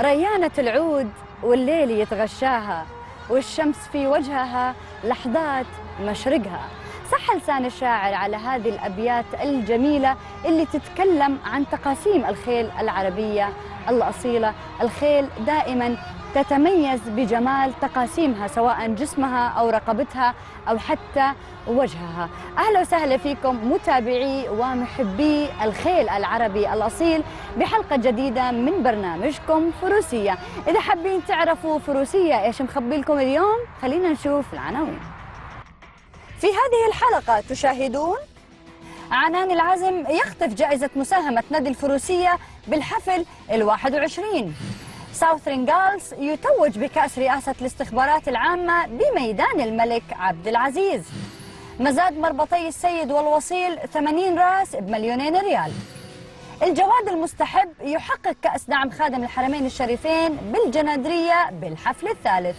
ريانة العود والليل يتغشاها والشمس في وجهها لحظات مشرقها. صح لسان الشاعر على هذه الأبيات الجميلة اللي تتكلم عن تقاسيم الخيل العربية الأصيلة. الخيل دائما تتميز بجمال تقاسيمها سواء جسمها أو رقبتها أو حتى وجهها. أهلا وسهلا فيكم متابعي ومحبي الخيل العربي الأصيل بحلقة جديدة من برنامجكم فروسية. إذا حابين تعرفوا فروسية إيش مخبي لكم اليوم خلينا نشوف العناوين. في هذه الحلقة تشاهدون: عنان العزم يخطف جائزة مساهمة نادي الفروسية بالحفل ال21، ساوثرن غالز يتوج بكأس رئاسة الاستخبارات العامة بميدان الملك عبد العزيز، مزاد مربطي السيد والوصيل 80 راس ب2 مليون ريال، الجواد المستحب يحقق كأس دعم خادم الحرمين الشريفين بالجنادرية بالحفل الثالث،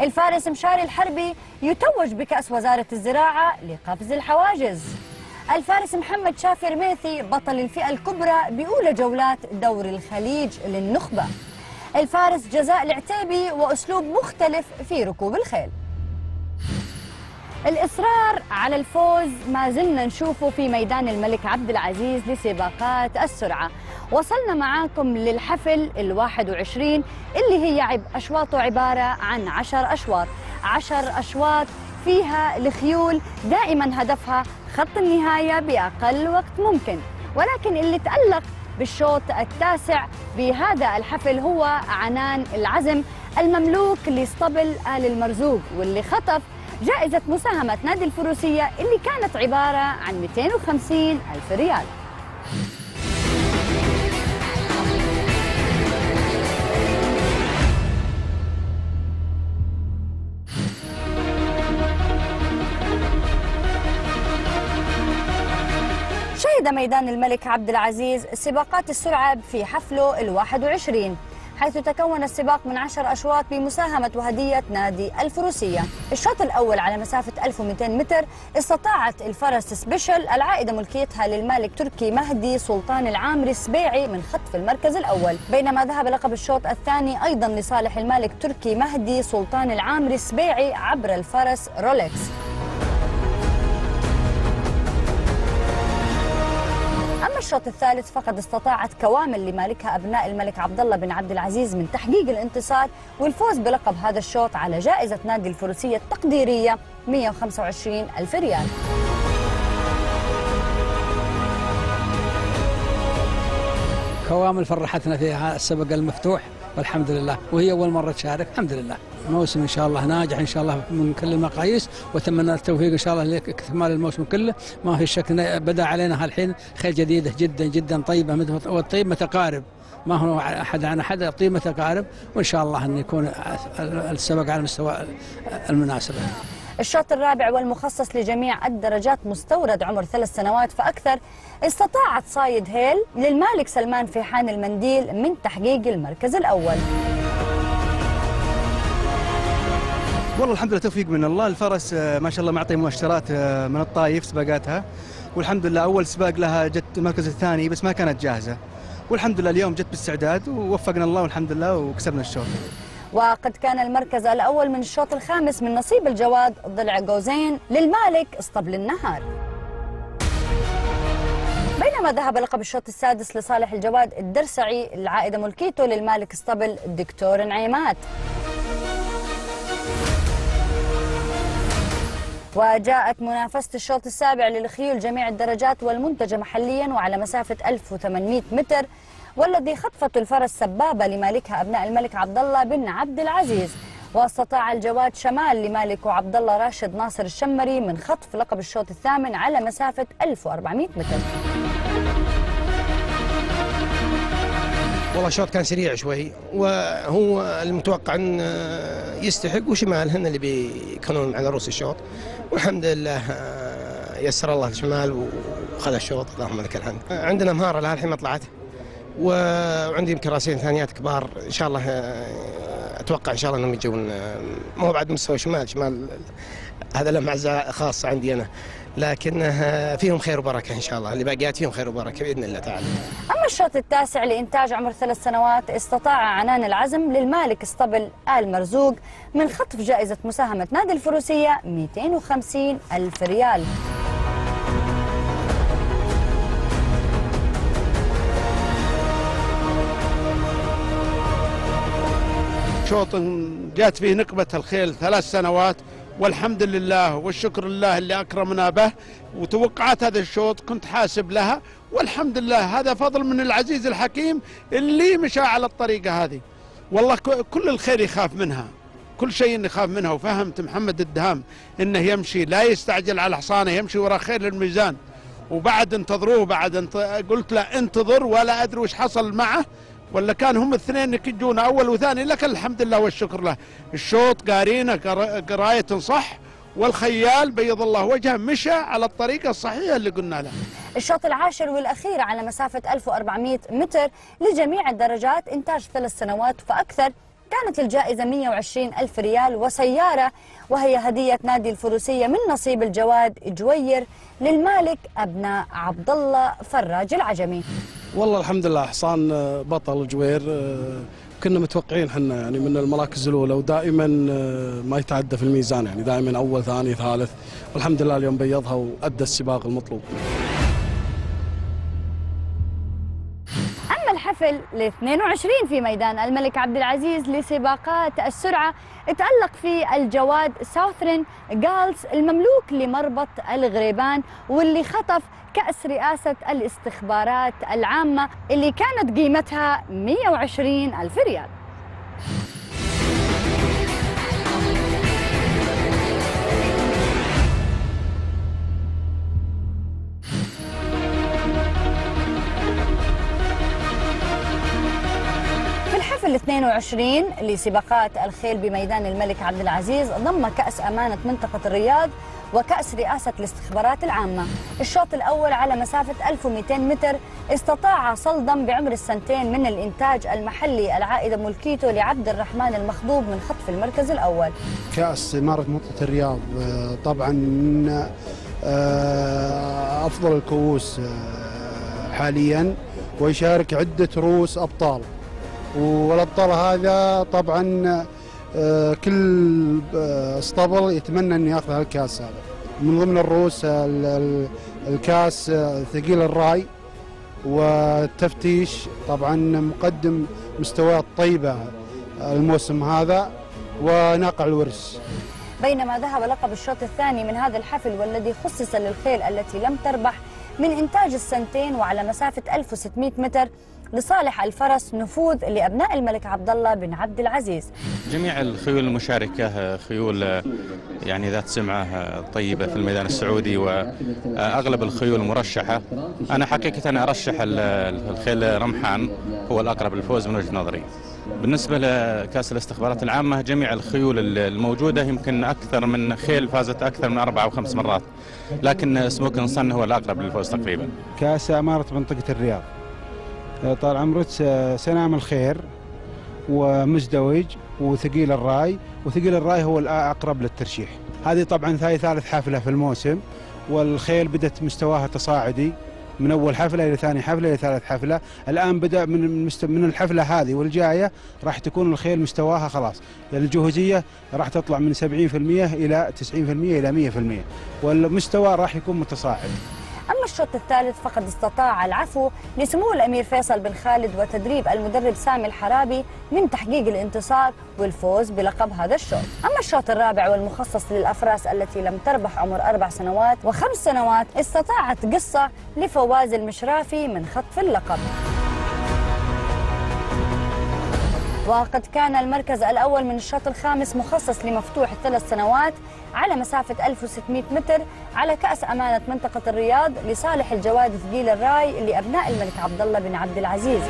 الفارس مشاري الحربي يتوج بكأس وزارة الزراعة لقفز الحواجز، الفارس محمد شافر ميثي بطل الفئة الكبرى بأولى جولات دوري الخليج للنخبة، الفارس جزاء العتيبي وأسلوب مختلف في ركوب الخيل. الإصرار على الفوز ما زلنا نشوفه في ميدان الملك عبد العزيز لسباقات السرعة. وصلنا معاكم للحفل ال21 اللي هي أشواطه عبارة عن 10 أشواط. 10 أشواط فيها لخيول دائما هدفها خط النهاية بأقل وقت ممكن، ولكن اللي تألق بالشوط التاسع بهذا الحفل هو عنان العزم المملوك لاسطبل آل المرزوق، واللي خطف جائزة مساهمة نادي الفروسية اللي كانت عبارة عن 250,000 ريال. شهد ميدان الملك عبد العزيز سباقات السرعة في حفله ال21 حيث تكون السباق من 10 أشواط بمساهمة وهدية نادي الفروسية. الشوط الأول على مسافة 1200 متر استطاعت الفرس سبيشل العائدة ملكيتها للمالك تركي مهدي سلطان العامري السبيعي من خطف المركز الأول، بينما ذهب لقب الشوط الثاني أيضا لصالح المالك تركي مهدي سلطان العامري السبيعي عبر الفرس رولكس. الشوط الثالث فقد استطاعت كوامل لمالكها أبناء الملك عبد الله بن عبد العزيز من تحقيق الانتصار والفوز بلقب هذا الشوط على جائزة نادي الفروسية التقديرية 125,000 ريال. كوامل فرحتنا في السبق المفتوح والحمد لله، وهي أول مرة تشارك الحمد لله. موسم إن شاء الله ناجح إن شاء الله من كل المقاييس، وأتمنى التوفيق إن شاء الله لاكتمال الموسم كله. ما في شك بدأ علينا الحين خيل جديدة جدا جدا طيبة، والطيب متقارب، ما هو أحد عن أحد، الطيب متقارب، وإن شاء الله أن يكون السبق على مستوى المناسبة. الشوط الرابع والمخصص لجميع الدرجات مستورد عمر 3 سنوات فأكثر استطاعت صايد هيل للمالك سلمان فيحان المنديل من تحقيق المركز الأول. والله الحمد لله توفيق من الله. الفرس ما شاء الله معطي مؤشرات من الطايف سباقاتها، والحمد لله أول سباق لها جت المركز الثاني بس ما كانت جاهزة، والحمد لله اليوم جت باستعداد ووفقنا الله والحمد لله وكسبنا الشوط. وقد كان المركز الأول من الشوط الخامس من نصيب الجواد ضلع جوزين للمالك اسطبل النهار، بينما ذهب لقب الشوط السادس لصالح الجواد الدرسعي العائدة ملكيته للمالك اسطبل الدكتور نعيمات. وجاءت منافسة الشوط السابع للخيول جميع الدرجات والمنتجة محليا وعلى مسافة 1800 متر، والذي خطفت الفرس سبابة لمالكها أبناء الملك عبد الله بن عبد العزيز، واستطاع الجواد شمال لمالكه عبد الله راشد ناصر الشمري من خطف لقب الشوط الثامن على مسافة 1400 متر. والله الشوط كان سريع شوي وهو المتوقع أن يستحق، وشمال هن اللي بيكونون على رؤوس الشوط، والحمد لله يسر الله الشمال وخذ الشوط، اللهم لك الحمد. عندنا مهارة لها الحين ما طلعت، وعندي يمكن راسين ثانيات كبار ان شاء الله، اتوقع ان شاء الله انهم يجون. ما هو بعد مستوى شمال هذا له معزه خاصه عندي انا، لكن فيهم خير وبركه ان شاء الله، اللي باقيات فيهم خير وبركه باذن الله تعالى. اما الشوط التاسع لانتاج عمر 3 سنوات، استطاع عنان العزم للمالك اسطبل آل مرزوق من خطف جائزه مساهمه نادي الفروسيه 250,000 ريال. شوط جات فيه نقبة الخيل 3 سنوات والحمد لله والشكر لله اللي أكرمنا به، وتوقعات هذا الشوط كنت حاسب لها والحمد لله، هذا فضل من العزيز الحكيم اللي مشى على الطريقة هذه. والله كل الخير يخاف منها، كل شيء يخاف منها. وفهمت محمد الدهام أنه يمشي لا يستعجل على حصانه، يمشي وراء خير الميزان، وبعد انتظروه بعد قلت له انتظر، ولا أدري وش حصل معه، ولا كان هم الاثنين يكجون اول وثاني، لكن الحمد لله والشكر له. الشوط قارينه قرايه صح، والخيال بيض الله وجهه مشى على الطريقه الصحيحه اللي قلنا لها. الشوط العاشر والاخير على مسافه 1400 متر لجميع الدرجات، انتاج 3 سنوات فاكثر، كانت الجائزه 120,000 ريال وسياره، وهي هديه نادي الفروسيه من نصيب الجواد جوير للمالك ابناء عبد الله فراج العجمي. والله الحمد لله حصان بطل جوير، كنا متوقعين حنا يعني من المراكز الاولى، ودائما ما يتعدى في الميزان، يعني دائما اول ثاني ثالث، والحمد لله اليوم بيضها وادى السباق المطلوب. اما الحفل ال22 في ميدان الملك عبد العزيز لسباقات السرعه، تألق فيه الجواد ساوثرن غالز المملوك لمربط الغريبان، واللي خطف كأس رئاسة الاستخبارات العامة اللي كانت قيمتها 120,000 ريال. ال22 لسباقات الخيل بميدان الملك عبد العزيز ضم كأس أمانة منطقة الرياض وكأس رئاسة الاستخبارات العامة. الشوط الأول على مسافة 1200 متر استطاع صلدم بعمر السنتين من الإنتاج المحلي العائدة ملكيته لعبد الرحمن المخضوب من خطف المركز الأول. كأس إمارة منطقة الرياض طبعا من أفضل الكؤوس حاليا، ويشارك عدة رؤوس أبطال، والأبطال هذا طبعا كل اسطبل يتمنى أن يأخذ هالكاس هذا. من ضمن الرؤوس الكاس ثقيل الراي، والتفتيش طبعا مقدم مستويات طيبة الموسم هذا، وناقع الورس. بينما ذهب لقب الشوط الثاني من هذا الحفل والذي خصص للخيل التي لم تربح من إنتاج السنتين وعلى مسافة 1600 متر لصالح الفرس نفوذ لأبناء الملك عبد الله بن عبد العزيز. جميع الخيول المشاركة خيول يعني ذات سمعة طيبة في الميدان السعودي، وأغلب الخيول مرشحة. أنا حقيقة أنا أرشح الخيل رمحان هو الأقرب للفوز من وجهة نظري. بالنسبة لكأس الاستخبارات العامة جميع الخيول الموجودة يمكن أكثر من خيل فازت أكثر من 4 أو 5 مرات، لكن سموك نصان هو الأقرب للفوز تقريبا. كأس إمارة منطقة الرياض طال عمرك سنام الخير ومزدوج وثقيل الراي، وثقيل الراي هو الأقرب للترشيح. هذه طبعا ثالث حفلة في الموسم، والخيل بدت مستواها تصاعدي من أول حفلة إلى ثاني حفلة إلى ثالث حفلة. الآن بدأ من الحفلة هذه والجاية راح تكون الخيل مستواها خلاص الجهوزية راح تطلع من 70% إلى 90% إلى 100%، والمستوى راح يكون متصاعد. أما الشوط الثالث فقد استطاع العفو لسمو الأمير فيصل بن خالد وتدريب المدرب سامي الحرابي من تحقيق الانتصار والفوز بلقب هذا الشوط. أما الشوط الرابع والمخصص للأفراس التي لم تربح عمر 4 سنوات و5 سنوات، استطاعت قصه لفواز المشرافي من خطف اللقب. وقد كان المركز الأول من الشوط الخامس مخصص لمفتوح 3 سنوات على مسافة 1600 متر على كأس أمانة منطقة الرياض لصالح الجواد ثقيل الراي لأبناء الملك عبد الله بن عبد العزيز.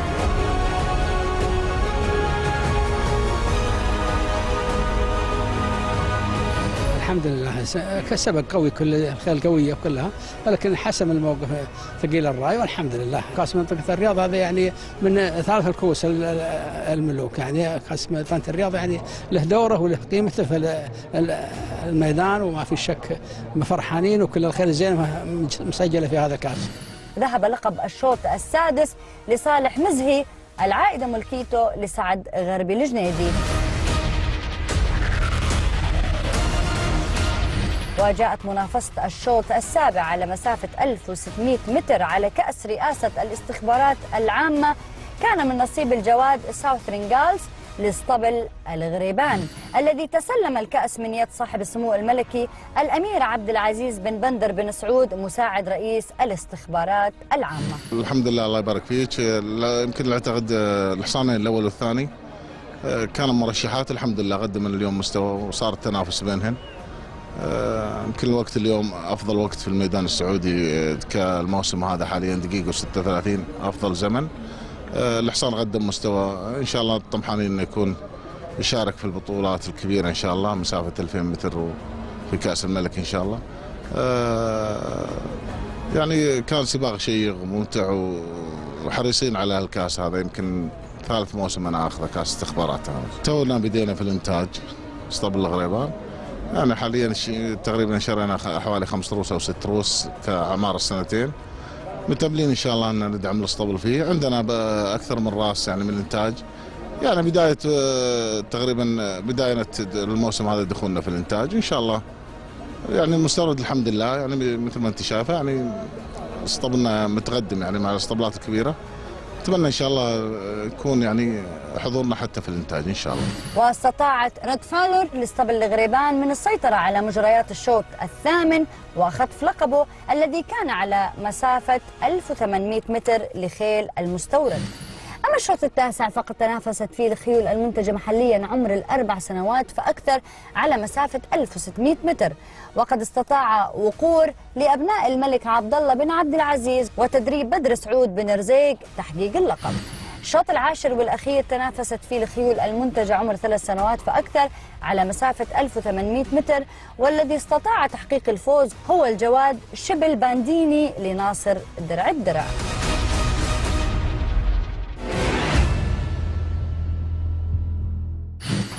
الحمد لله سبق قوي، كل الخيل قويه كلها، ولكن حسم الموقف ثقيل الراي والحمد لله. قاسم منطقه الرياض هذا يعني من ثالث الكؤوس الملوك، يعني قاسم منطقه الرياض يعني له دوره وله قيمته في الميدان وما في شك. فرحانين وكل الخيل الزينه مسجله في هذا الكاس. ذهب لقب الشوط السادس لصالح مزهي العائده ملكيته لسعد غربي الجنيدي. وجاءت منافسة الشوط السابع على مسافة 1600 متر على كأس رئاسة الاستخبارات العامة، كان من نصيب الجواد ساوثرن غالز لاسطبل الغريبان الذي تسلم الكأس من يد صاحب السمو الملكي الأمير عبد العزيز بن بندر بن سعود مساعد رئيس الاستخبارات العامة. الحمد لله، الله يبارك فيك. يمكن أعتقد الحصانين الأول والثاني كانوا مرشحات، الحمد لله قدموا اليوم مستوى وصار التنافس بينهن. يمكن الوقت اليوم أفضل وقت في الميدان السعودي كالموسم هذا حاليا دقيقة و36 أفضل زمن. الحصان قدم مستوى، إن شاء الله طمحانين إنه يكون يشارك في البطولات الكبيرة إن شاء الله، مسافة 2000 متر وفي كأس الملك إن شاء الله. يعني كان سباق شيق وممتع وحريصين على الكأس هذا، يمكن ثالث موسم أنا أخذ كأس استخبارات هذا. تونا بدينا في الإنتاج اسطبل الغريبان، يعني حاليا تقريبا شرينا حوالي 5 روس او 6 روس كعمار السنتين، متملين ان شاء الله ان ندعم الاسطبل فيه. عندنا اكثر من راس يعني من الانتاج، يعني بدايه تقريبا بدايه الموسم هذا دخولنا في الانتاج ان شاء الله. يعني المستورد الحمد لله، يعني مثل ما انت شايفه يعني اسطبلنا متقدم يعني مع الاسطبلات الكبيره. أتمنى إن شاء الله يكون يعني حضورنا حتى في الإنتاج إن شاء الله. واستطاعت رود فالور لاسطبل الغريبان من السيطرة على مجريات الشوط الثامن وخطف لقبه الذي كان على مسافة 1800 متر لخيل المستورد. أما الشوط التاسع فقد تنافست فيه الخيول المنتجة محليا عمر ال4 سنوات فأكثر على مسافة 1600 متر، وقد استطاع وقور لأبناء الملك عبد الله بن عبد العزيز وتدريب بدر سعود بن رزيق تحقيق اللقب. الشوط العاشر والأخير تنافست فيه الخيول المنتجة عمر 3 سنوات فأكثر على مسافة 1800 متر، والذي استطاع تحقيق الفوز هو الجواد شبل بانديني لناصر درع الدرع.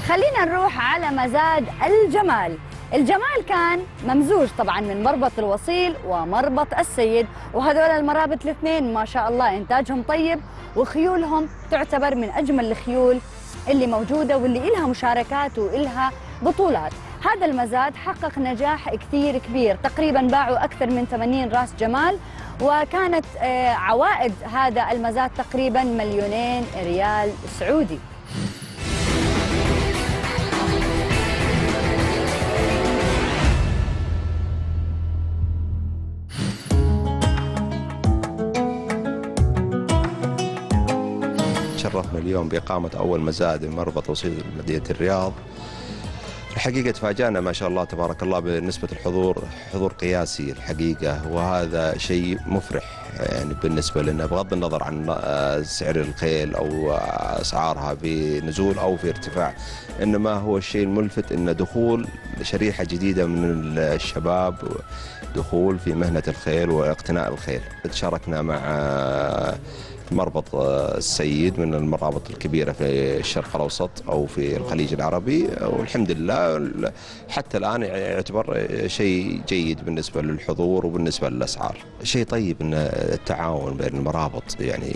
خلينا نروح على مزاد الجمال. الجمال كان ممزوج طبعا من مربط الوصيل ومربط السيد، وهذول المرابط الاثنين ما شاء الله انتاجهم طيب، وخيولهم تعتبر من اجمل الخيول اللي موجوده واللي إلها مشاركات وإلها بطولات. هذا المزاد حقق نجاح كثير كبير، تقريبا باعوا اكثر من 80 راس جمال، وكانت عوائد هذا المزاد تقريبا 2 مليون ريال سعودي. شرفنا اليوم بإقامة أول مزاد من مربط وصيل مدينة الرياض. الحقيقة تفاجأنا ما شاء الله تبارك الله بنسبة الحضور، حضور قياسي الحقيقة، وهذا شيء مفرح يعني بالنسبة لنا، بغض النظر عن سعر الخيل أو أسعارها في نزول أو في ارتفاع، إنما هو الشيء الملفت إن دخول شريحة جديدة من الشباب دخول في مهنة الخيل واقتناء الخيل. تشاركنا مع مربط السيد من المرابط الكبيرة في الشرق الأوسط أو في الخليج العربي، والحمد لله حتى الآن يعتبر شيء جيد بالنسبة للحضور وبالنسبة للأسعار. شيء طيب أن التعاون بين المرابط يعني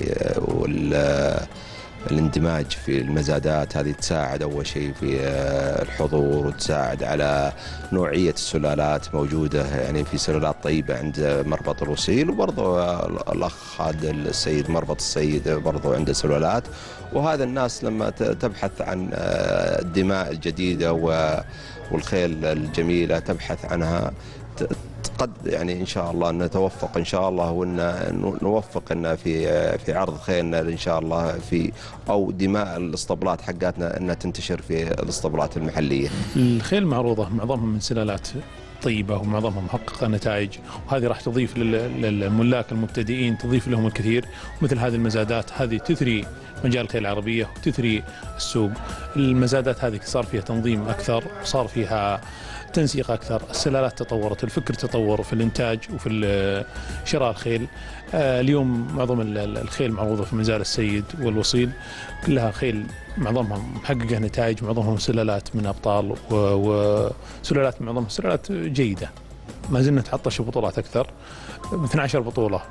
والاندماج في المزادات هذه تساعد أول شيء في الحضور وتساعد على نوعية السلالات موجودة، يعني في سلالات طيبة عند مربط الوصيل، وبرضه الأخ هذا السيد مربط السيد برضه عنده سلالات، وهذا الناس لما تبحث عن الدماء الجديدة والخيل الجميلة تبحث عنها قد يعني ان شاء الله نتوفق ان شاء الله وان نوفق ان في عرض خيلنا ان شاء الله في او دماء الاسطبلات حقاتنا انها تنتشر في الاسطبلات المحليه. الخيل معروضه معظمهم من سلالات طيبه ومعظمها محققه نتائج، وهذه راح تضيف للملاك المبتدئين تضيف لهم الكثير، مثل هذه المزادات هذه تثري مجال الخيل العربيه وتثري السوق. المزادات هذه صار فيها تنظيم اكثر وصار فيها التنسيق أكثر، السلالات تطورت، الفكر تطور في الإنتاج وفي شراء الخيل. اليوم معظم الخيل معروضة في مزارع السيد والوصيل، كلها خيل معظمها محققة نتائج، معظمهم سلالات من أبطال وسلالات معظمها سلالات جيدة. ما زلنا نتعطش بطولات أكثر، 12 بطولة.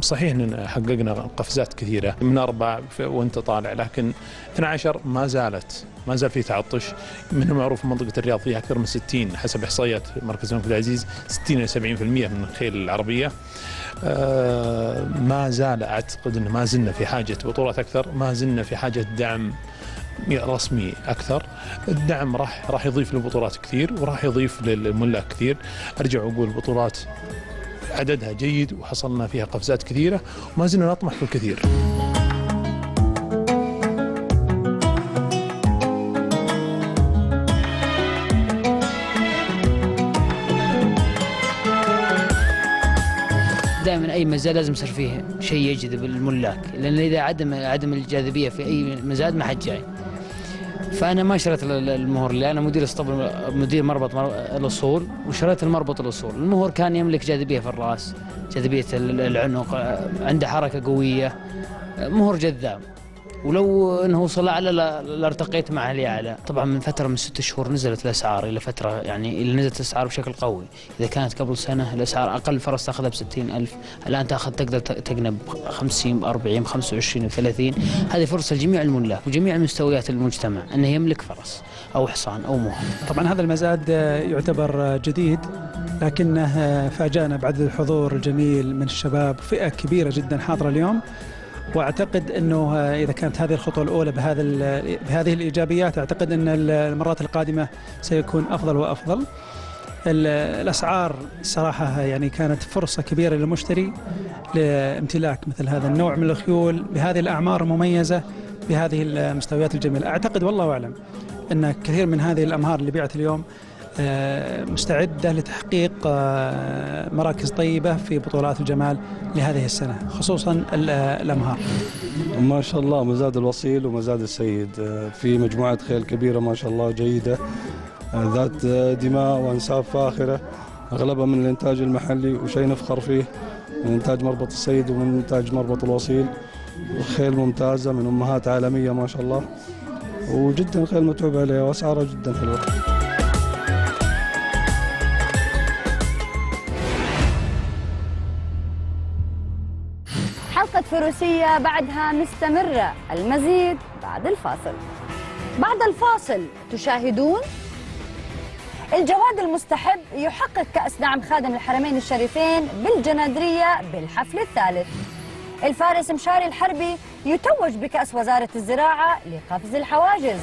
صحيح أننا حققنا قفزات كثيرة من 4 وأنت طالع، لكن 12 ما زال في تعطش. من المعروف منطقة الرياض فيها أكثر من 60 حسب إحصائيات مركز الملك عبد العزيز 60 إلى 70% من الخيل العربية. ما زال أعتقد أن ما زلنا في حاجة بطولات أكثر، ما زلنا في حاجة دعم رسمي أكثر. الدعم راح يضيف للبطولات كثير وراح يضيف للملاك كثير. أرجع وأقول البطولات عددها جيد وحصلنا فيها قفزات كثيرة وما زلنا نطمح في الكثير. دائما أي مزاد لازم يصير فيه شيء يجذب الملاك، لأن إذا عدم الجاذبية في أي مزاد ما حد جاي. فأنا ما شريت المهور، اللي أنا مدير اسطبل مدير مربط الأصول وشريت المربط الأصول. المهور كان يملك جاذبية في الرأس، جاذبية العنق، عنده حركة قوية، مهور جذاب. ولو أنه وصل أعلى لارتقيت معه لأعلى. طبعا من فترة من 6 شهور نزلت الأسعار إلى فترة، يعني اللي نزلت الأسعار بشكل قوي. إذا كانت قبل سنة الأسعار أقل فرس تأخذها ب60,000، الآن تقدر تقنب 50 ب40 ب25 ب30. هذه فرصة لجميع الملاك وجميع مستويات المجتمع أنه يملك فرس أو حصان أو مهر. طبعا هذا المزاد يعتبر جديد، لكنه فاجأنا بعد الحضور الجميل من الشباب، فئة كبيرة جدا حاضرة اليوم. واعتقد انه اذا كانت هذه الخطوه الاولى بهذه الايجابيات، اعتقد ان المرات القادمه سيكون افضل وافضل. الاسعار صراحه يعني كانت فرصه كبيره للمشتري لامتلاك مثل هذا النوع من الخيول بهذه الاعمار المميزه بهذه المستويات الجميله. اعتقد والله اعلم ان كثير من هذه الامهار اللي بيعت اليوم مستعدة لتحقيق مراكز طيبة في بطولات الجمال لهذه السنة، خصوصا الأمهار. ما شاء الله مزاد الوصيل ومزاد السيد في مجموعة خيل كبيرة ما شاء الله جيدة، ذات دماء وأنساب فاخرة، أغلبها من الإنتاج المحلي، وشيء نفخر فيه من إنتاج مربط السيد ومن إنتاج مربط الوصيل. خيل ممتازة من أمهات عالمية ما شاء الله، وجدا خيل متعوب عليها وأسعارها جدا حلوة. فروسية بعدها مستمرة، المزيد بعد الفاصل. بعد الفاصل تشاهدون الجواد المستحب يحقق كأس دعم خادم الحرمين الشريفين بالجنادرية بالحفل الثالث. الفارس مشاري الحربي يتوج بكأس وزارة الزراعة لقفز الحواجز.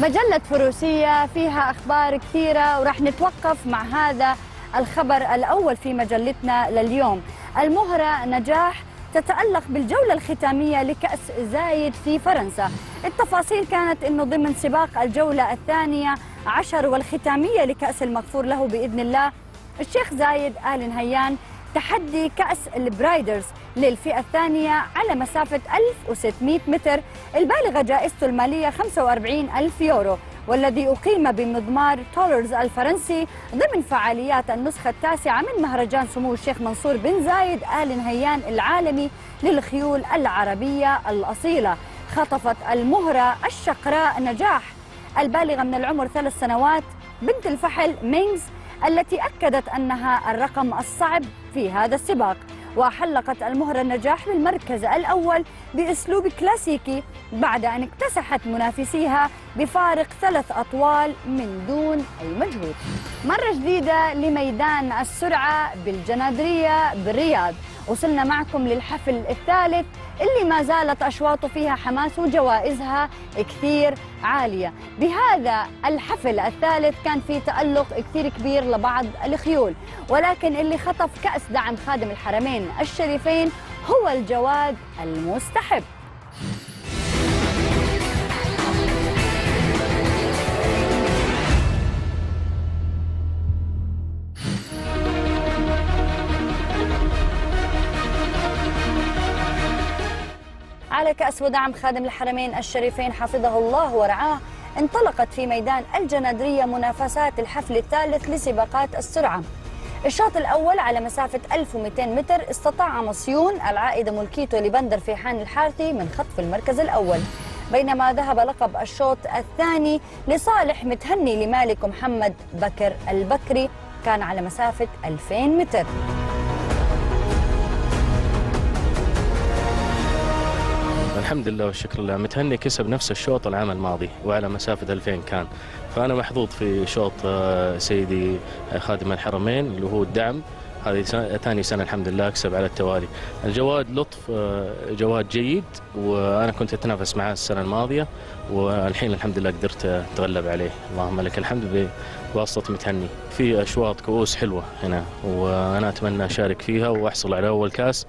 مجلة فروسية فيها أخبار كثيرة وراح نتوقف مع هذا الخبر الأول في مجلتنا لليوم. المهرة نجاح تتألق بالجولة الختامية لكأس زايد في فرنسا. التفاصيل كانت أنه ضمن سباق الجولة 12 والختامية لكأس المغفور له بإذن الله، الشيخ زايد آل نهيان تحدي كأس البرايدرز للفئة الثانية على مسافة 1600 متر البالغة جائزته المالية 45,000 يورو، والذي أقيم بمضمار تولرز الفرنسي ضمن فعاليات النسخة 9 من مهرجان سمو الشيخ منصور بن زايد آل نهيان العالمي للخيول العربية الأصيلة. خطفت المهرة الشقراء نجاح البالغة من العمر 3 سنوات بنت الفحل مينغز، التي أكدت أنها الرقم الصعب في هذا السباق. وحلقت المهرة النجاح للمركز الأول بأسلوب كلاسيكي بعد أن اكتسحت منافسيها بفارق 3 أطوال من دون أي مجهود. مرة جديدة لميدان السرعة بالجنادرية بالرياض، وصلنا معكم للحفل الثالث اللي ما زالت أشواطه فيها حماس وجوائزها كثير عالية. بهذا الحفل الثالث كان في تألق كثير كبير لبعض الخيول، ولكن اللي خطف كأس دعم خادم الحرمين الشريفين هو الجواد المستحب. على كأس ودعم خادم الحرمين الشريفين حفظه الله ورعاه. انطلقت في ميدان الجنادرية منافسات الحفل الثالث لسباقات السرعة. الشوط الأول على مسافة 1200 متر استطاع مصيون العائدة ملكيته لبندر فيحان الحارثي من خطف المركز الأول، بينما ذهب لقب الشوط الثاني لصالح متهني لمالك محمد بكر البكري، كان على مسافة 2000 متر. الحمد لله والشكر لله، متهني كسب نفس الشوط العام الماضي وعلى مسافة 2000 كان، فأنا محظوظ في شوط سيدي خادم الحرمين اللي هو الدعم، هذه ثاني سنة الحمد لله أكسب على التوالي. الجواد لطف جواد جيد، وأنا كنت أتنافس معاه السنة الماضية، والحين الحمد لله قدرت أتغلب عليه، اللهم لك الحمد بواسطة متهني. في أشواط كؤوس حلوة هنا وأنا أتمنى أشارك فيها وأحصل على أول كاس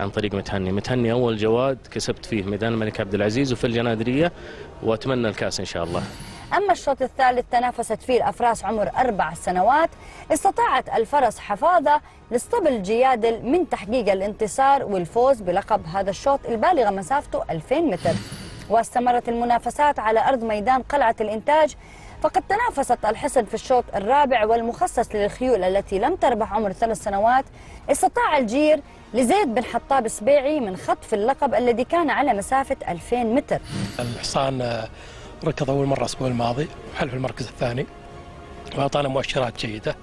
عن طريق متهني. متهني أول جواد كسبت فيه ميدان الملك عبد العزيز وفي الجنادرية، وأتمنى الكاس إن شاء الله. أما الشوط الثالث تنافست فيه الأفراس عمر 4 سنوات، استطاعت الفرس حفاظة لاسطبل جيادل من تحقيق الانتصار والفوز بلقب هذا الشوط البالغ مسافته 2000 متر. واستمرت المنافسات على أرض ميدان قلعة الإنتاج، فقد تنافست الحصن في الشوط الرابع والمخصص للخيول التي لم تربح عمر 3 سنوات. استطاع الجير لزيد بن حطاب السبيعي من خطف اللقب الذي كان على مسافة 2000 متر. الحصان ركض أول مرة الأسبوع الماضي وحل في المركز الثاني، وأعطانا مؤشرات جيدة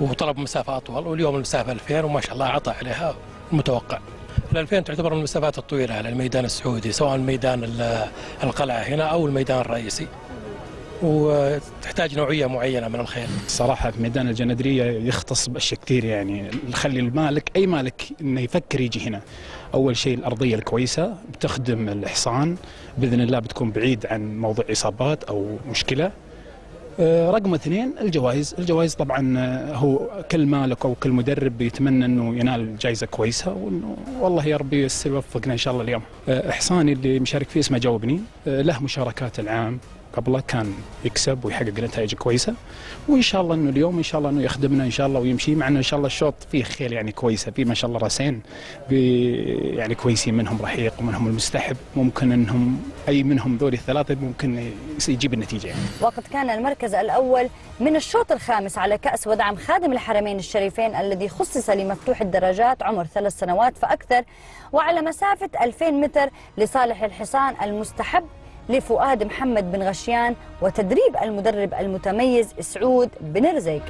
وطلب مسافة أطول، واليوم المسافة 2000 وما شاء الله أعطى عليها المتوقع. ال2000 تعتبر من المسافات الطويلة على الميدان السعودي، سواء الميدان القلعة هنا أو الميدان الرئيسي، وتحتاج نوعية معينة من الخيل. الصراحة في ميدان الجندرية يختص بأشياء كثير، يعني نخلي المالك أي مالك إنه يفكر يجي هنا. أول شيء الأرضية الكويسة بتخدم الحصان، بإذن الله بتكون بعيد عن موضوع إصابات أو مشكلة. رقم 2 الجوائز، الجوائز طبعا هو كل مالك أو كل مدرب يتمنى أنه ينال جائزة كويسة، والله يا ربي ييسر ويوفقنا إن شاء الله. اليوم حصاني اللي مشارك فيه اسمه جاوبني، له مشاركات العام قبله كان يكسب ويحقق نتائج كويسه، وان شاء الله انه اليوم ان شاء الله انه يخدمنا ان شاء الله ويمشي معنا ان شاء الله. الشوط فيه خيل يعني كويسه، فيه ما شاء الله راسين يعني كويسين، منهم رحيق ومنهم المستحب، ممكن انهم اي منهم ذول الثلاثه ممكن يجيب النتيجه يعني. وقد كان المركز الاول من الشوط الخامس على كاس ودعم خادم الحرمين الشريفين الذي خصص لمفتوح الدرجات عمر 3 سنوات فاكثر، وعلى مسافه 2000 متر لصالح الحصان المستحب لفؤاد محمد بن غشيان وتدريب المدرب المتميز سعود بن رزيق.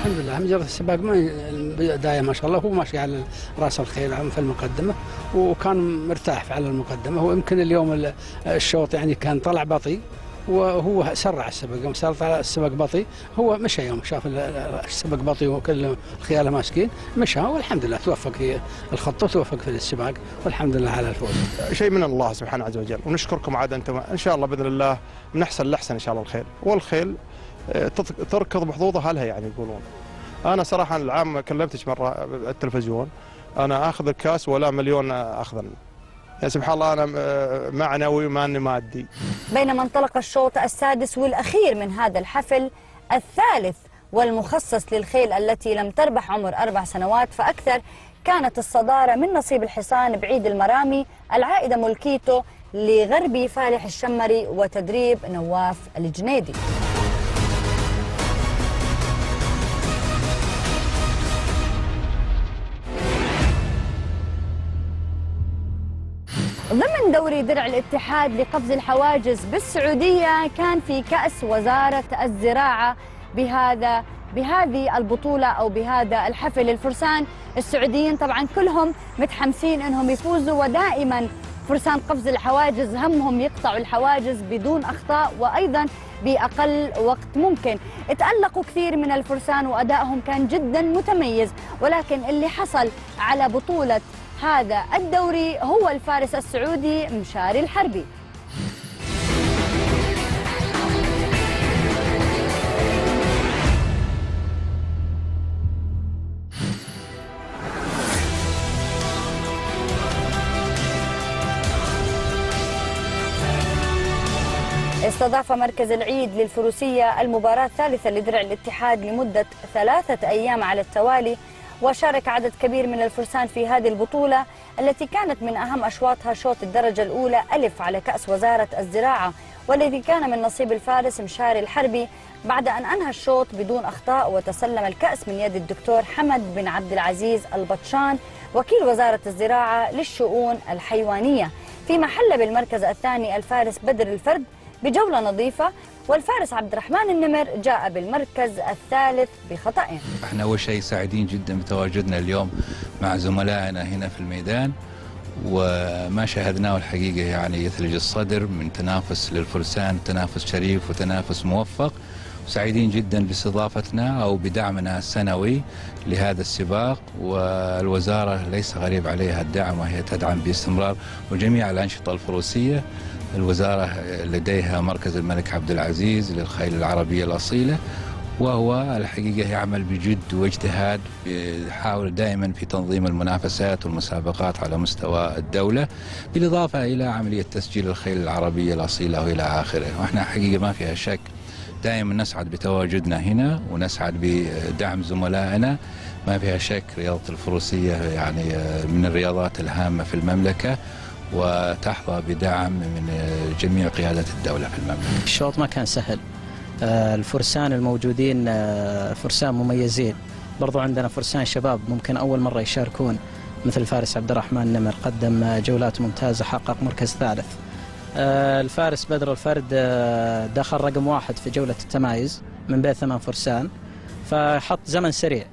الحمد لله مجرد السباق من البدايه ما شاء الله، هو ماشي على راس الخيل في المقدمه وكان مرتاح على المقدمه، ويمكن اليوم الشوط يعني كان طلع بطيء وهو سرع السباق، يوم سرع السباق بطيء هو مشى، يوم شاف السباق بطيء وكل خياله ماسكين مشى، والحمد لله توفق في الخطه وتوفق في السباق، والحمد لله على الفوز. شيء من الله سبحانه عز وجل، ونشكركم عاد انتم ان شاء الله باذن الله من احسن لاحسن ان شاء الله الخيل، والخيل تركض بحظوظها لها يعني يقولون. انا صراحه العام كلمتك مره بالتلفزيون، انا اخذ الكاس ولا مليون اخذا، يا سبحان الله أنا معنوي وماني مادي. بينما انطلق الشوط السادس والأخير من هذا الحفل الثالث والمخصص للخيل التي لم تربح عمر 4 سنوات فأكثر، كانت الصدارة من نصيب الحصان بعيد المرامي العائدة ملكيته لغربي فالح الشمري وتدريب نواف الجنيدي. ضمن دوري درع الاتحاد لقفز الحواجز بالسعودية، كان في كأس وزارة الزراعة بهذه البطولة أو بهذا الحفل، الفرسان السعوديين طبعا كلهم متحمسين أنهم يفوزوا، ودائما فرسان قفز الحواجز همهم يقطعوا الحواجز بدون أخطاء وأيضا بأقل وقت ممكن. اتألقوا كثير من الفرسان وأدائهم كان جدا متميز، ولكن اللي حصل على بطولة هذا الدوري هو الفارس السعودي مشاري الحربي. استضاف مركز العيد للفروسية المباراة الثالثة لدرع الاتحاد لمدة 3 أيام على التوالي، وشارك عدد كبير من الفرسان في هذه البطولة التي كانت من أهم أشواطها شوط الدرجة الأولى ألف على كأس وزارة الزراعة، والذي كان من نصيب الفارس مشاري الحربي بعد أن أنهى الشوط بدون أخطاء وتسلم الكأس من يد الدكتور حمد بن عبد العزيز البطشان وكيل وزارة الزراعة للشؤون الحيوانية، فيما حل بالمركز الثاني الفارس بدر الفرد بجولة نظيفة، والفارس عبد الرحمن النمر جاء بالمركز الثالث بخطأه. احنا اول شيء سعيدين جدا بتواجدنا اليوم مع زملائنا هنا في الميدان، وما شاهدناه الحقيقة يعني يثلج الصدر من تنافس للفرسان، تنافس شريف وتنافس موفق، وسعيدين جدا باستضافتنا أو بدعمنا السنوي لهذا السباق، والوزارة ليس غريب عليها الدعم وهي تدعم باستمرار وجميع الأنشطة الفروسية. الوزارة لديها مركز الملك عبد العزيز للخيل العربية الأصيلة، وهو الحقيقة يعمل بجد واجتهاد، يحاول دائما في تنظيم المنافسات والمسابقات على مستوى الدولة، بالإضافة إلى عملية تسجيل الخيل العربية الأصيلة وإلى آخره. وإحنا حقيقة ما فيها شك دائما نسعد بتواجدنا هنا ونسعد بدعم زملائنا. ما فيها شك رياضة الفروسية يعني من الرياضات الهامة في المملكة، وتحظى بدعم من جميع قيادات الدولة في المملكة. الشوط ما كان سهل، الفرسان الموجودين فرسان مميزين، برضو عندنا فرسان شباب ممكن أول مرة يشاركون، مثل الفارس عبد الرحمن النمر قدم جولات ممتازة حقق مركز ثالث. الفارس بدر الفرد دخل رقم واحد في جولة التمايز من بين 8 فرسان، فحط زمن سريع،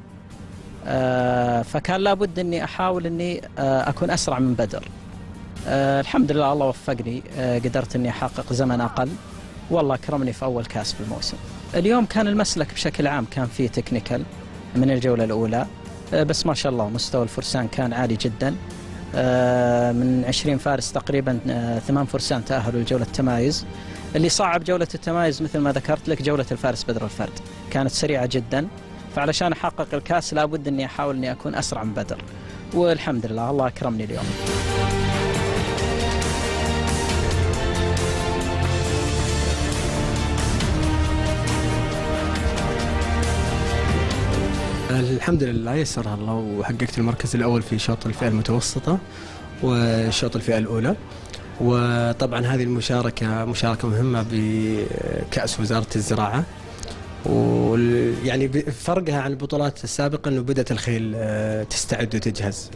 فكان لابد أني أحاول أني أكون أسرع من بدر. الحمد لله الله وفقني، قدرت أني أحقق زمن أقل، والله كرمني في أول كاس في الموسم. اليوم كان المسلك بشكل عام كان فيه تكنيكال من الجولة الأولى، بس ما شاء الله مستوى الفرسان كان عالي جدا، من 20 فارس تقريبا 8 فرسان تأهلوا لجولة التمايز. اللي صعب جولة التمايز مثل ما ذكرت لك جولة الفارس بدر الفرد كانت سريعة جدا، فعلشان أحقق الكاس لابد أني أحاول أني أكون أسرع من بدر، والحمد لله الله أكرمني اليوم. الحمد لله يسرها الله وحققت المركز الأول في شوط الفئة المتوسطة وشوط الفئة الأولى، وطبعا هذه المشاركة مشاركة مهمة بكأس وزارة الزراعة، ويعني فرقها عن البطولات السابقة أنه بدأت الخيل تستعد وتجهز،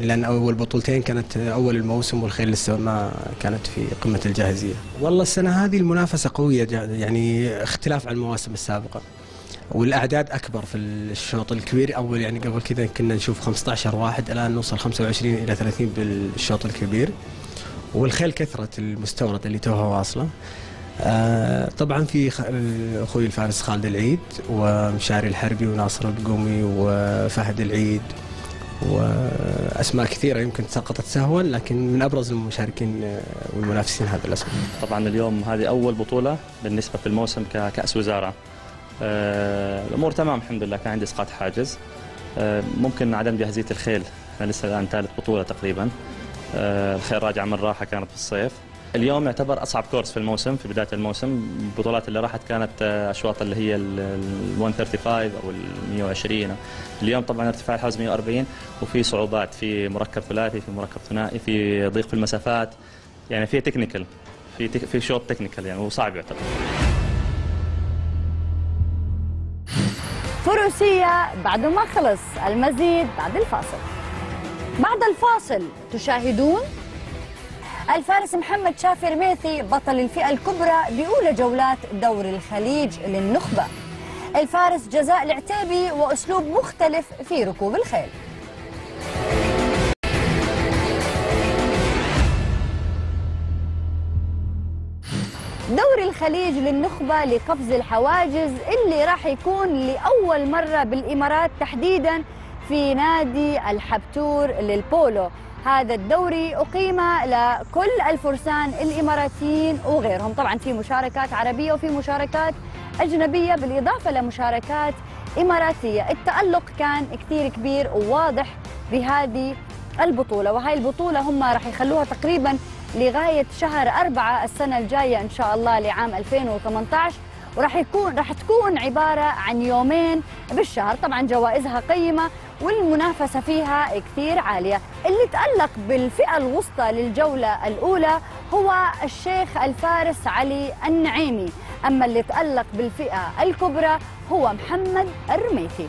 لأن أول بطولتين كانت أول الموسم والخيل لسه ما كانت في قمة الجاهزية. والله السنة هذه المنافسة قوية، يعني اختلاف عن المواسم السابقة، والاعداد اكبر في الشوط الكبير. اول يعني قبل كذا كنا نشوف 15 واحد، الان نوصل 25 الى 30 بالشوط الكبير، والخيل كثره المستورد اللي توها واصله. طبعا في اخوي الفارس خالد العيد ومشاري الحربي وناصر القومي وفهد العيد واسماء كثيره يمكن سقطت سهوا، لكن من ابرز المشاركين والمنافسين هذا الاسماء. طبعا اليوم هذه اول بطوله بالنسبه في الموسم ككاس وزاره، الامور تمام الحمد لله. كان عندي اسقاط حاجز، ممكن عدم جاهزيه الخيل، احنا لسه الان ثالث بطوله تقريبا، الخيل راجعه من راحه كانت في الصيف. اليوم يعتبر اصعب كورس في الموسم، في بدايه الموسم البطولات اللي راحت كانت اشواط اللي هي ال 135 او ال 120. اليوم طبعا ارتفاع الحوز 140، وفي صعوبات، في مركب ثلاثي، في مركب ثنائي، في ضيق في المسافات، يعني في تكنيكال، في شوط تكنيكال يعني، وصعب يعتبر. فروسية بعد ما خلص، المزيد بعد الفاصل. بعد الفاصل تشاهدون الفارس محمد شافر ميثي بطل الفئة الكبرى بأولى جولات دور الخليج للنخبة، الفارس جزاء العتيبي وأسلوب مختلف في ركوب الخيل. دوري الخليج للنخبة لقفز الحواجز اللي راح يكون لأول مرة بالإمارات تحديدا في نادي الحبتور للبولو. هذا الدوري أقيم لكل الفرسان الإماراتيين وغيرهم، طبعا في مشاركات عربية وفي مشاركات أجنبية بالإضافة لمشاركات إماراتية. التألق كان كثير كبير وواضح بهذه البطولة، وهي البطولة هم راح يخلوها تقريبا لغاية شهر 4 السنة الجاية إن شاء الله لعام 2018، وراح تكون عبارة عن يومين بالشهر. طبعا جوائزها قيمة والمنافسة فيها كثير عالية. اللي تألق بالفئة الوسطى للجولة الأولى هو الشيخ الفارس علي النعيمي، أما اللي تألق بالفئة الكبرى هو محمد الرميثي.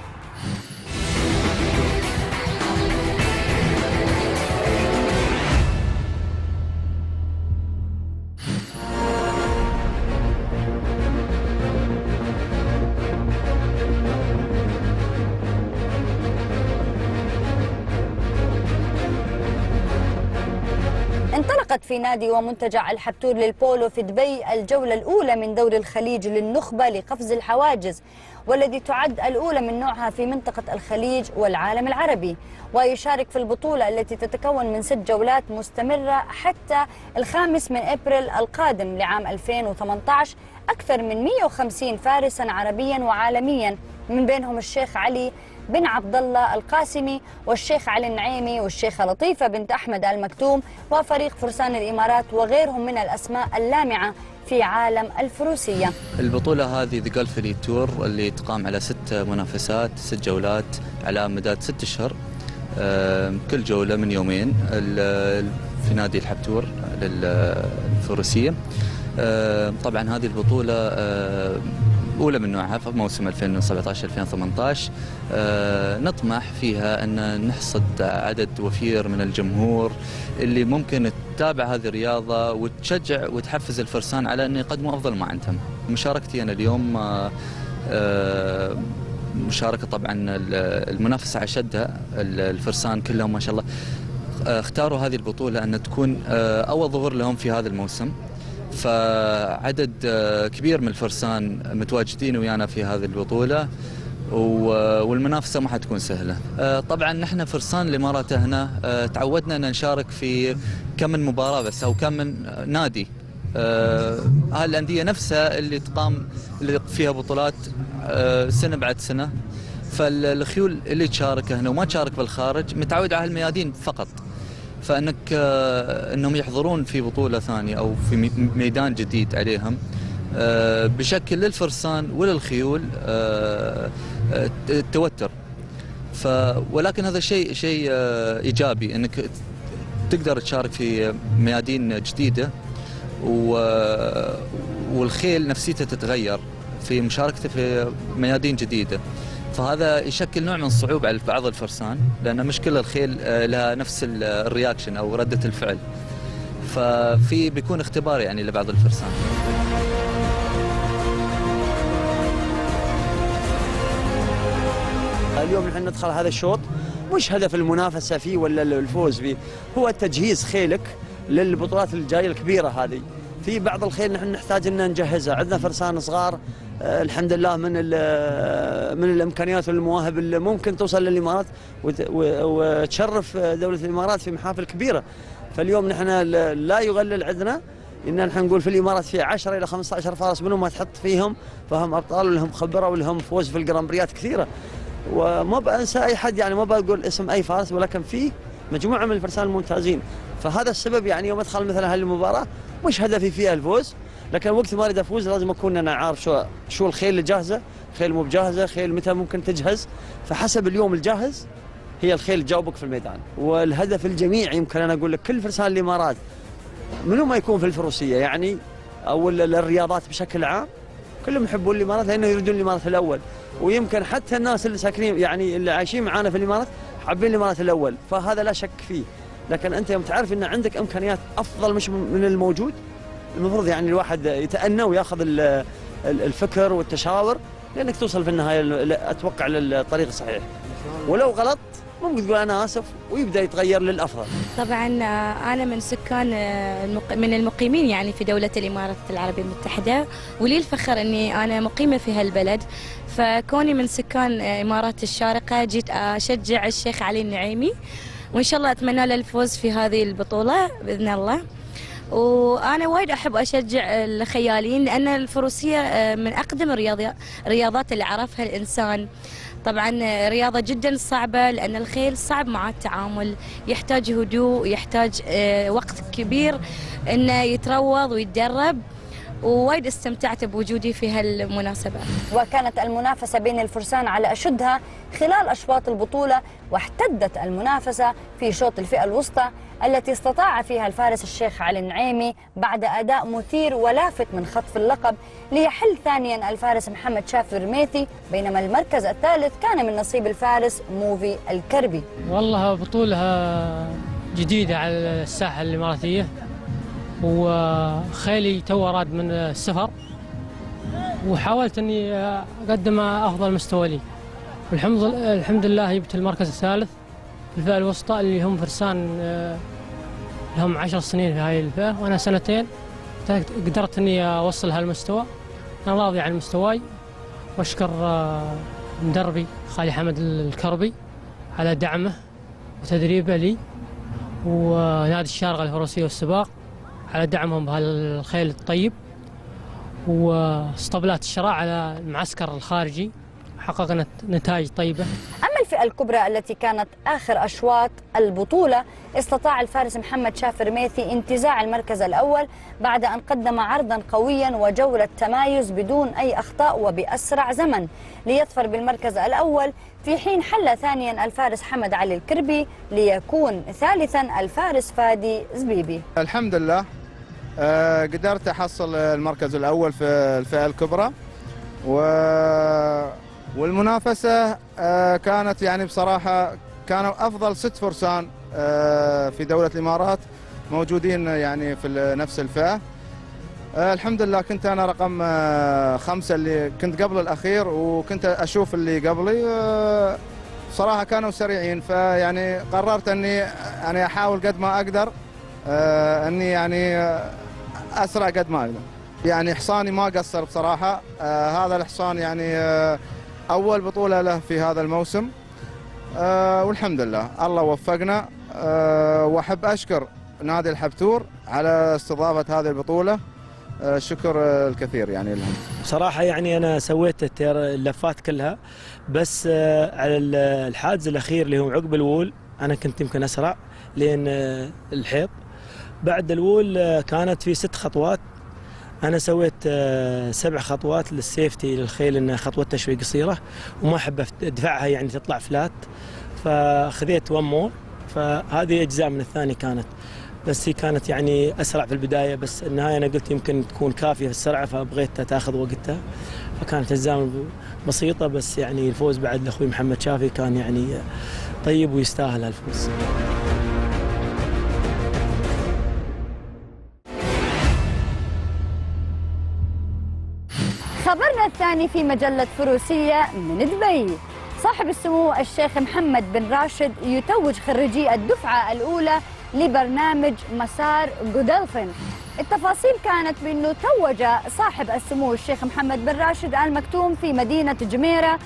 في نادي ومنتجع الحبتور للبولو في دبي الجولة الأولى من دوري الخليج للنخبة لقفز الحواجز، والذي تعد الأولى من نوعها في منطقة الخليج والعالم العربي. ويشارك في البطولة التي تتكون من 6 جولات مستمرة حتى الخامس من أبريل القادم لعام 2018 أكثر من 150 فارسا عربيا وعالميا، من بينهم الشيخ علي بن عبد الله القاسمي والشيخ علي النعيمي والشيخة لطيفة بنت أحمد المكتوم وفريق فرسان الإمارات وغيرهم من الأسماء اللامعة في عالم الفروسية. البطولة هذه ذا جولفن تور اللي تقام على 6 منافسات 6 جولات على مداد 6 أشهر، كل جولة من يومين في نادي الحبتور للفروسية. طبعا هذه البطولة أولى من نوعها في موسم 2017-2018، نطمح فيها أن نحصد عدد وفير من الجمهور اللي ممكن تتابع هذه الرياضة وتشجع وتحفز الفرسان على أن يقدموا أفضل ما عندهم. مشاركتي أنا اليوم مشاركة، طبعا المنافسة أشدها، الفرسان كلهم ما شاء الله اختاروا هذه البطولة أن تكون أول ظهور لهم في هذا الموسم، فعدد كبير من الفرسان متواجدين ويانا في هذه البطولة والمنافسة ما حتكون سهلة. طبعا نحن فرسان الإمارات هنا تعودنا أن نشارك في كم من مباراة بس أو كم من نادي، هالأندية نفسها اللي تقام اللي فيها بطولات سنة بعد سنة، فالخيول اللي تشارك هنا وما تشارك بالخارج متعود على هالميادين فقط، فانك انهم يحضرون في بطوله ثانيه او في ميدان جديد عليهم بشكل للفرسان وللخيول التوتر، ولكن هذا شيء ايجابي انك تقدر تشارك في ميادين جديده والخيل نفسيته تتغير في مشاركته في ميادين جديده، فهذا يشكل نوع من الصعوبة على بعض الفرسان لأن مش كل الخيل لها نفس الرياكشن أو ردة الفعل، ففي بيكون اختبار يعني لبعض الفرسان. اليوم نحن ندخل هذا الشوط مش هدف المنافسة فيه ولا الفوز فيه، هو تجهيز خيلك للبطولات الجاية الكبيرة هذه. في بعض الخيل نحن نحتاج أن نجهزها، عندنا فرسان صغار الحمد لله من الامكانيات والمواهب اللي ممكن توصل للامارات وتشرف دوله الامارات في محافل كبيره. فاليوم نحن لا يقلل عندنا ان نحن نقول في الامارات في 10 الى 15 فارس منهم ما تحط فيهم فهم ابطال ولهم خبره ولهم فوز في الجرامبريات كثيره، وما بانسى اي حد يعني ما بقول اسم اي فارس، ولكن في مجموعه من الفرسان الممتازين. فهذا السبب يعني يوم ادخل مثلا هالمباراه مش هدفي فيها الفوز، لكن وقت ما اريد افوز لازم اكون انا عارف شو الخيل اللي جاهزه، خيل مو بجاهزه، خيل متى ممكن تجهز، فحسب اليوم الجاهز هي الخيل اللي تجاوبك في الميدان. والهدف الجميع يمكن انا اقول لك كل فرسان الامارات منو ما يكون في الفروسيه يعني او الرياضات بشكل عام كلهم يحبون الامارات لانه يريدون الامارات الاول، ويمكن حتى الناس اللي ساكنين يعني اللي عايشين معانا في الامارات حابين الامارات الاول، فهذا لا شك فيه. لكن انت يوم تعرف ان عندك امكانيات افضل مش من الموجود المفروض يعني الواحد يتأنى وياخذ الفكر والتشاور لانك توصل في النهايه اتوقع للطريق الصحيح، ولو غلط ممكن تقول انا اسف ويبدا يتغير للافضل. طبعا انا من سكان من المقيمين يعني في دوله الامارات العربيه المتحده، ولي الفخر اني انا مقيمه في هالبلد، فكوني من سكان امارات الشارقه جيت اشجع الشيخ علي النعيمي وان شاء الله اتمنى له الفوز في هذه البطوله باذن الله. وأنا وايد أحب أشجع الخيالين لأن الفروسية من أقدم الرياضات اللي عرفها الإنسان. طبعا رياضة جدا صعبة لأن الخيل صعب معاه التعامل، يحتاج هدوء، يحتاج وقت كبير إنه يتروض ويتدرب، ووايد استمتعت بوجودي في هالمناسبة. وكانت المنافسة بين الفرسان على أشدها خلال أشواط البطولة، واحتدت المنافسة في شوط الفئة الوسطى التي استطاع فيها الفارس الشيخ علي النعيمي بعد أداء مثير ولافت من خطف اللقب ليحل ثانيا الفارس محمد شافر ميثي، بينما المركز الثالث كان من نصيب الفارس موفي الكربي. والله بطولة جديدة على الساحة الإماراتية، وخيلي تو راد من السفر، وحاولت أني أقدم أفضل مستوى لي، والحمد لله جبت المركز الثالث في الفئة الوسطى اللي هم فرسان لهم 10 سنين في هاي الفئة وأنا سنتين، قدرت أني أوصل هالمستوى. أنا راضي عن مستواي وأشكر مدربي خالي حمد الكربي على دعمه وتدريبه لي، ونادي الشارقة الفروسية والسباق على دعمهم بهالخيل الطيب، واسطبلات الشراء على المعسكر الخارجي، حققنا نتائج طيبة. أما الفئة الكبرى التي كانت آخر أشواط البطولة، استطاع الفارس محمد شافر ميثي انتزاع المركز الأول بعد أن قدم عرضا قويا وجولة تمايز بدون أي أخطاء وبأسرع زمن ليظفر بالمركز الأول، في حين حل ثانيا الفارس حمد علي الكربي ليكون ثالثا الفارس فادي زبيبي. الحمد لله قدرت أحصل المركز الأول في الفئة الكبرى، والمنافسة كانت يعني بصراحة كانوا أفضل 6 فرسان في دولة الإمارات موجودين يعني في نفس الفئة. الحمد لله كنت أنا رقم 5 اللي كنت قبل الأخير، وكنت أشوف اللي قبلي بصراحة كانوا سريعين، فيعني قررت أني يعني أحاول قد ما أقدر أني يعني أسرع قد ما أقدر. يعني حصاني ما قصر بصراحة، هذا الحصان يعني أول بطولة له في هذا الموسم، والحمد لله الله وفقنا. وأحب أشكر نادي الحبتور على استضافة هذه البطولة، شكر الكثير يعني لهم. بصراحة يعني أنا سويت اللفات كلها، بس على الحاجز الأخير اللي هو عقب الوول أنا كنت يمكن أسرع لين الحيط. بعد الوول كانت في 6 خطوات، أنا سويت 7 خطوات للسيفتي للخيل، إن خطوة تشوي قصيرة وما أحب أدفعها يعني تطلع فلات، فخذيت 1 مور، فهذه أجزاء من الثاني كانت، بس هي كانت يعني أسرع في البداية، بس النهاية أنا قلت يمكن تكون كافية في السرعة فبغيتها تاخذ وقتها، فكانت أجزاء بسيطة، بس يعني الفوز بعد لأخوي محمد شافي كان يعني طيب ويستاهل الفوز. خبرنا الثاني في مجلة فروسية من دبي. صاحب السمو الشيخ محمد بن راشد يتوج خريجي الدفعة الأولى لبرنامج مسار جودلفن. التفاصيل كانت بأنه توج صاحب السمو الشيخ محمد بن راشد آل مكتوم في مدينة جميرة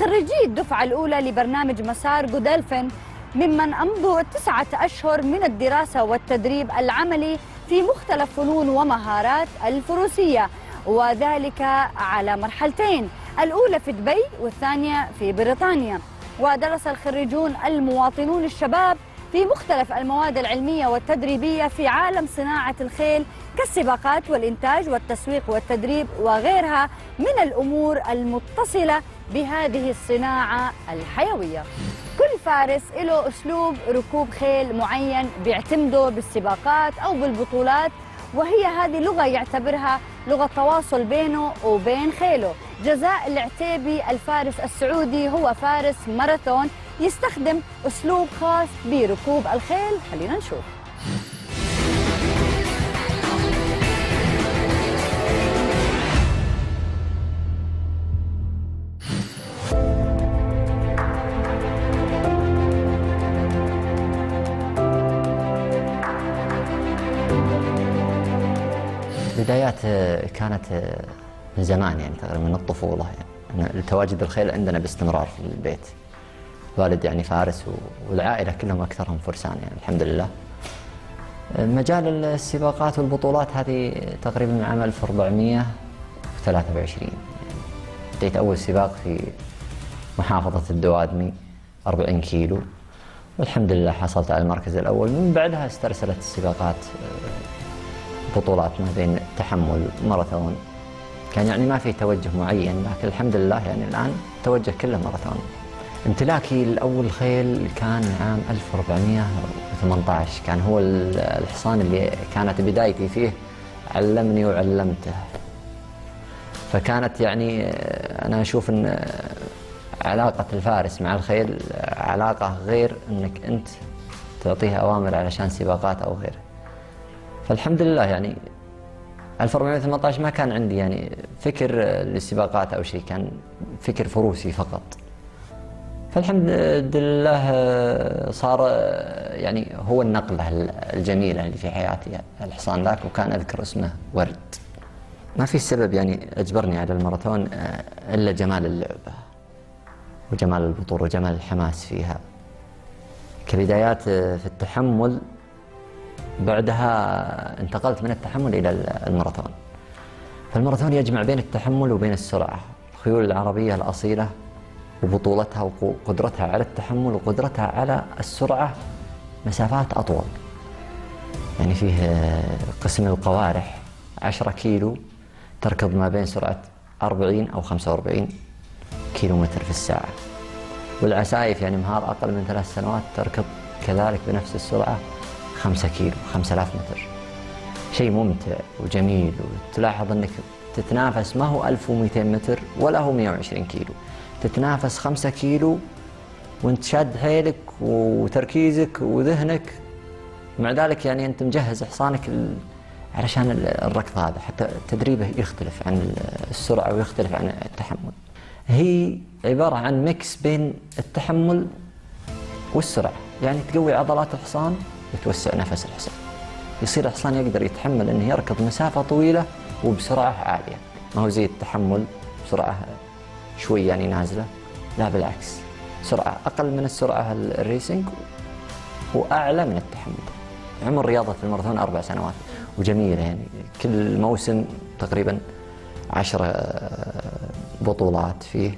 خريجي الدفعة الأولى لبرنامج مسار جودلفن، ممن أمضوا 9 أشهر من الدراسة والتدريب العملي في مختلف فنون ومهارات الفروسية، وذلك على مرحلتين، الأولى في دبي والثانية في بريطانيا. ودرس الخريجون المواطنون الشباب في مختلف المواد العلمية والتدريبية في عالم صناعة الخيل كالسباقات والإنتاج والتسويق والتدريب وغيرها من الأمور المتصلة بهذه الصناعة الحيوية. كل فارس له أسلوب ركوب خيل معين بيعتمده بالسباقات أو بالبطولات، وهي هذه لغة يعتبرها لغة تواصل بينه وبين خيله. جزاء العتيبي الفارس السعودي هو فارس ماراثون يستخدم أسلوب خاص بركوب الخيل، خلينا نشوف. البدايات كانت من زمان يعني تقريبا من الطفولة، يعني تواجد الخيل عندنا باستمرار في البيت، والد يعني فارس والعائلة كلهم أكثرهم فرسان يعني الحمد لله. مجال السباقات والبطولات هذه تقريبا من عام 1423 يعني بديت أول سباق في محافظة الدوادمي 40 كيلو، والحمد لله حصلت على المركز الأول. من بعدها استرسلت السباقات بطولات ما بين تحمل ماراثون، كان يعني ما في توجه معين، لكن الحمد لله يعني الآن توجه كله ماراثون. امتلاكي لأول خيل كان عام 1418، كان هو الحصان اللي كانت بدايتي فيه، علمني وعلمته. فكانت يعني أنا أشوف أن علاقة الفارس مع الخيل علاقة غير أنك أنت تعطيها أوامر علشان سباقات أو غيره. فالحمد لله يعني 1418 ما كان عندي يعني فكر للسباقات أو شيء، كان فكر فروسي فقط. فالحمد لله صار يعني هو النقلة الجميلة اللي في حياتي الحصان ذاك، وكان أذكر اسمه ورد. ما في سبب يعني أجبرني على الماراثون إلا جمال اللعبة وجمال البطولة وجمال الحماس فيها. كبدايات في التحمل، بعدها انتقلت من التحمل إلى الماراثون. فالماراثون يجمع بين التحمل وبين السرعة. الخيول العربية الأصيلة وبطولتها وقدرتها على التحمل وقدرتها على السرعة مسافات أطول. يعني فيه قسم القوارح 10 كيلو تركض ما بين سرعة 40 أو 45 كيلو متر في الساعة. والعسايف يعني مهار أقل من 3 سنوات تركض كذلك بنفس السرعة 5 كيلو 5000 متر. شيء ممتع وجميل، وتلاحظ أنك تتنافس، ما هو 1200 متر ولا هو 120 كيلو، تتنافس 5 كيلو وانت شاد حيلك وتركيزك وذهنك، مع ذلك يعني أنت مجهز حصانك علشان الركض هذا. حتى تدريبه يختلف عن السرعة ويختلف عن التحمل. هي عبارة عن ميكس بين التحمل والسرعة، يعني تقوي عضلات الحصان وتوسع نفس الحصان، يصير الحصان يقدر يتحمل أنه يركض مسافة طويلة وبسرعة عالية. ما هو زي التحمل بسرعة شوي يعني نازلة، لا بالعكس، سرعة أقل من السرعة الريسنج وأعلى من التحمل. عمر رياضة الماراثون 4 سنوات وجميلة، يعني كل موسم تقريبا 10 بطولات فيه،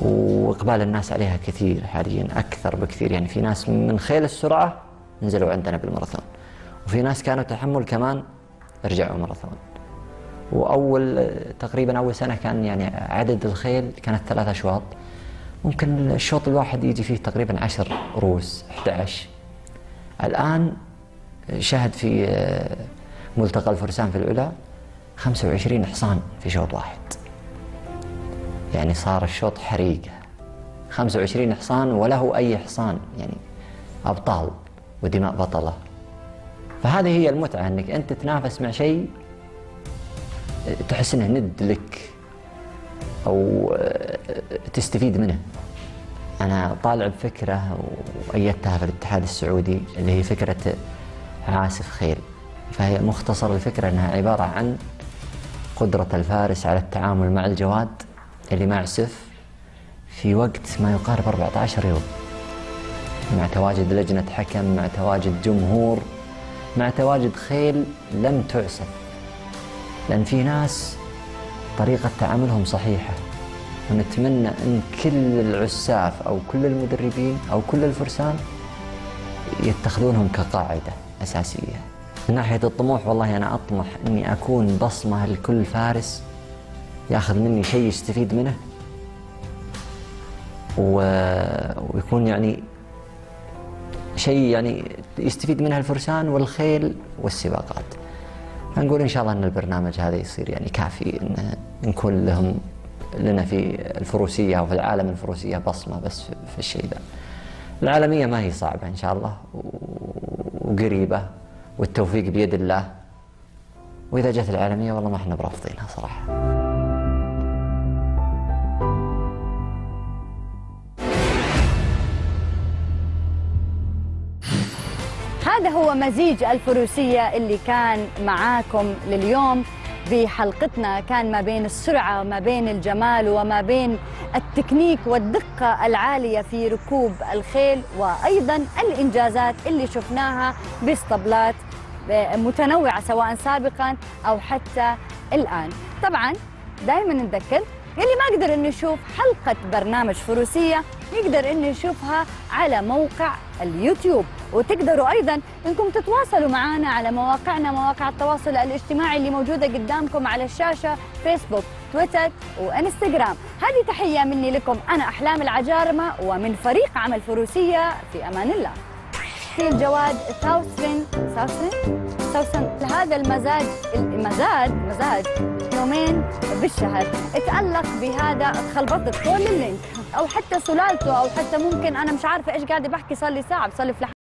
وإقبال الناس عليها كثير حاليا، أكثر بكثير. يعني في ناس من خيل السرعة نزلوا عندنا بالماراثون، وفي ناس كانوا تحمل كمان رجعوا ماراثون. وأول تقريبا أول سنة كان يعني عدد الخيل كانت 3 أشواط، ممكن الشوط الواحد يجي فيه تقريبا 10 روس 11. الآن شهد في ملتقى الفرسان في العلا 25 حصان في شوط واحد، يعني صار الشوط حريقة. 25 حصان وله أي حصان، يعني أبطال ودماء بطلة. فهذه هي المتعة، أنك أنت تتنافس مع شيء تحس أنه ند لك أو تستفيد منه. أنا طالع بفكرة وأيدتها في الاتحاد السعودي اللي هي فكرة عاسف خيل. فهي مختصر الفكرة أنها عبارة عن قدرة الفارس على التعامل مع الجواد اللي معسف في وقت ما يقارب 14 يوم، مع تواجد لجنة حكم، مع تواجد جمهور، مع تواجد خيل لم تعسف. لأن في ناس طريقة تعاملهم صحيحة، ونتمنى أن كل العساف أو كل المدربين أو كل الفرسان يتخذونهم كقاعدة أساسية. من ناحية الطموح، والله أنا أطمح أني أكون بصمة لكل فارس يأخذ مني شيء يستفيد منه، ويكون يعني شيء يعني يستفيد منها الفرسان والخيل والسباقات. فنقول إن شاء الله أن البرنامج هذا يصير يعني كافي أن نكون لنا في الفروسية وفي العالم الفروسية بصمة بس في الشيء ذا. العالمية ما هي صعبة إن شاء الله، وقريبة، والتوفيق بيد الله. وإذا جت العالمية والله ما احنا برافضينها صراحة. هذا هو مزيج الفروسية اللي كان معاكم لليوم بحلقتنا، كان ما بين السرعة وما بين الجمال وما بين التكنيك والدقة العالية في ركوب الخيل، وأيضا الإنجازات اللي شفناها باسطبلات متنوعة سواء سابقا أو حتى الآن. طبعا دائما نتذكر يلي ما قدر انه يشوف حلقة برنامج فروسية يقدر انه يشوفها على موقع اليوتيوب، وتقدروا ايضا انكم تتواصلوا معنا على مواقعنا، مواقع التواصل الاجتماعي اللي موجودة قدامكم على الشاشة، فيسبوك، تويتر وانستغرام. هذه تحية مني لكم، انا احلام العجارمة ومن فريق عمل فروسية، في امان الله. تمثيل جواد ساوثرن لهذا المزاج يومين بالشهر اتألق بهذا، اتخلبطت كل اللينك او حتى سلالته او حتى ممكن انا مش عارفه ايش قاعده بحكي، صار لي ساعه بصلي في